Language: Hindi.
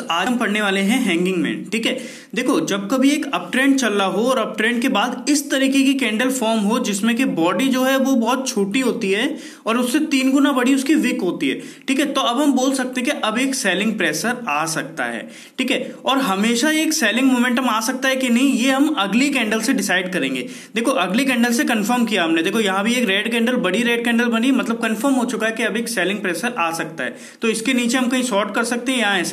व्यूअर्स, आज हम पढ़ने वाले हैं हैंगिंग मैन। ठीक है, देखो जब कभी एक अप ट्रेंड चल रहा हो और अप ट्रेंड के बाद इस तरीके की कैंडल फॉर्म हो जिसमें कि बॉडी जो है वो बहुत छोटी होती है और उससे 3 गुना बड़ी उसकी विक होती है। ठीक है, तो अब हम बोल सकते हैं कि अब एक सेलिंग प्रेशर आ सकता है। ठीक है, और हमेशा एक सेलिंग मोमेंटम आ सकता है कि नहीं, ये हम अगली कैंडल से डिसाइड करेंगे। देखो अगली कैंडल से कंफर्म किया हमने। देखो यहाँ भी एक रेड कैंडल, बड़ी रेड कैंडल बनी, मतलब कंफर्म हो चुका है कि अब एक सेलिंग प्रेशर आ सकता है। तो इसके नीचे हम कहीं शॉर्ट कर सकते हैं या ऐसा